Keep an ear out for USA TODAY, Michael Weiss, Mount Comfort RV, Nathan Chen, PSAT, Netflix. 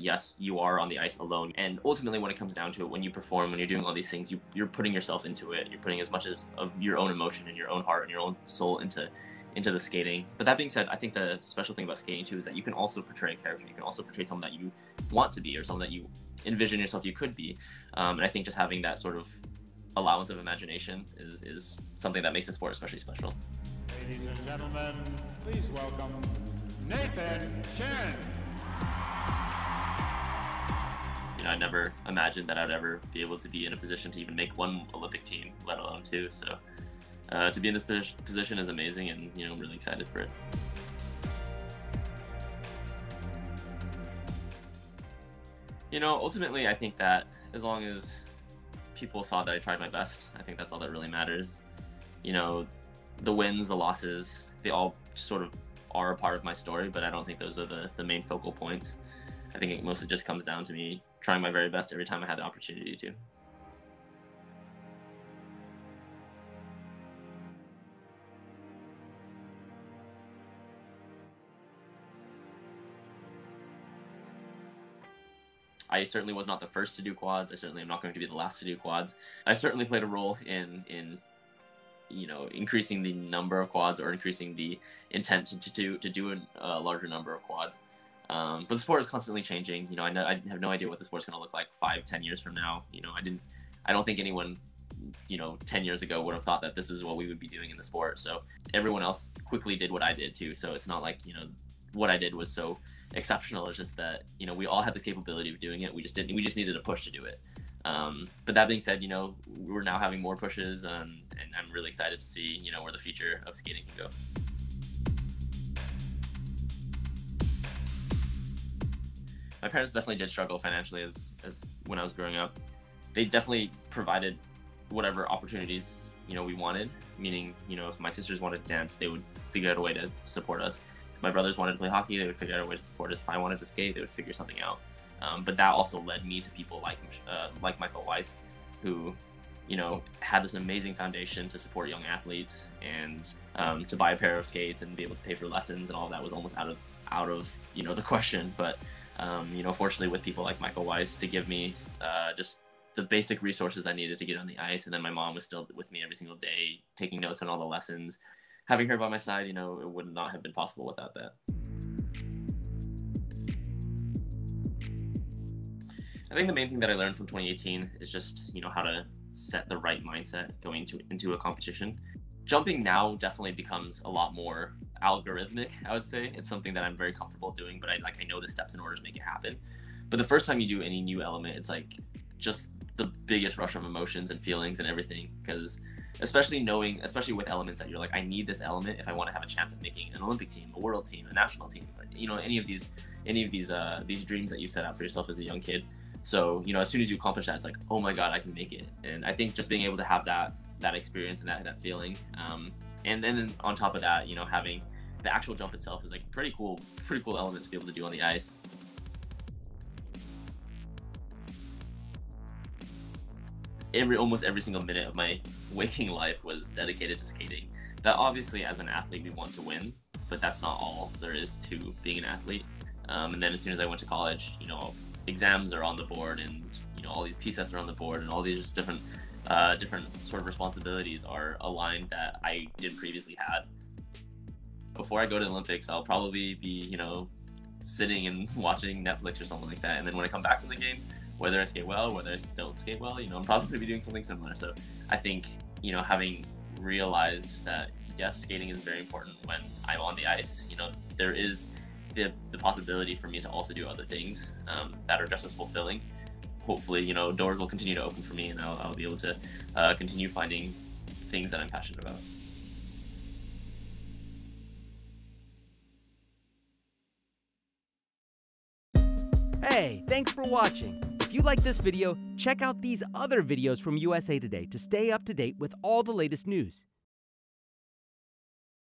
yes, you are on the ice alone. And ultimately, when it comes down to it, when you perform, when you're doing all these things, you're putting yourself into it. You're putting as much of your own emotion and your own heart and your own soul into the skating. But that being said, I think the special thing about skating too is that you can also portray a character. You can also portray someone that you want to be or someone that you envision yourself you could be. And I think just having that sort of allowance of imagination is something that makes the sport especially special. Ladies and gentlemen, please welcome Nathan Chen. You know, I never imagined that I'd ever be able to be in a position to even make one Olympic team, let alone two. So to be in this position is amazing, and you know, I'm really excited for it. You know, ultimately, I think that as long as people saw that I tried my best, I think that's all that really matters. You know, the wins, the losses, they all sort of are a part of my story, but I don't think those are the main focal points. I think it mostly just comes down to me trying my very best every time I had the opportunity to. I certainly was not the first to do quads. I certainly am not going to be the last to do quads. I certainly played a role in you know, increasing the number of quads or increasing the intent to do a larger number of quads. But the sport is constantly changing. You know, I have no idea what the sport's going to look like 5, 10 years from now. You know, I don't think anyone, you know, 10 years ago would have thought that this is what we would be doing in the sport. So everyone else quickly did what I did too. So it's not like, you know, what I did was so exceptional. It's just that, you know, we all had this capability of doing it. We just needed a push to do it. But that being said, you know, we're now having more pushes, and I'm really excited to see, you know, where the future of skating can go. My parents definitely did struggle financially as when I was growing up. They definitely provided whatever opportunities, you know, we wanted, meaning, you know, if my sisters wanted to dance, they would figure out a way to support us. If my brothers wanted to play hockey, they would figure out a way to support us. If I wanted to skate, they would figure something out. But that also led me to people like Michael Weiss, who, you know, had this amazing foundation to support young athletes, and to buy a pair of skates and be able to pay for lessons and all that was almost out of you know, the question. But you know, fortunately, with people like Michael Weiss to give me just the basic resources I needed to get on the ice, and then my mom was still with me every single day, taking notes on all the lessons. Having her by my side, you know, it would not have been possible without that. I think the main thing that I learned from 2018 is just, you know, how to set the right mindset going into a competition. Jumping now definitely becomes a lot more algorithmic, I would say. It's something that I'm very comfortable doing, but I know the steps and orders make it happen. But the first time you do any new element, it's like just the biggest rush of emotions and feelings and everything, because especially with elements that you're like, I need this element if I want to have a chance at making an Olympic team, a world team, a national team, you know, any of these dreams that you set out for yourself as a young kid. So, you know, as soon as you accomplish that, it's like, oh my God, I can make it. And I think just being able to have that experience and that feeling. And then on top of that, you know, having the actual jump itself is like a pretty cool element to be able to do on the ice. Almost every single minute of my waking life was dedicated to skating. That obviously, as an athlete, we want to win, but that's not all there is to being an athlete. And then as soon as I went to college, you know, exams are on the board, and you know, all these PSATs are on the board, and all these just different sort of responsibilities are aligned that I didn't previously had. Before I go to the Olympics, I'll probably be, you know, sitting and watching Netflix or something like that, and then when I come back from the games, whether I skate well, whether I don't skate well, you know, I'm probably going to be doing something similar. So I think, you know, having realized that, yes, skating is very important when I'm on the ice, you know, there is the possibility for me to also do other things that are just as fulfilling. Hopefully, you know, doors will continue to open for me, and I'll be able to continue finding things that I'm passionate about. Hey, thanks for watching. If you like this video, check out these other videos from USA Today to stay up to date with all the latest news.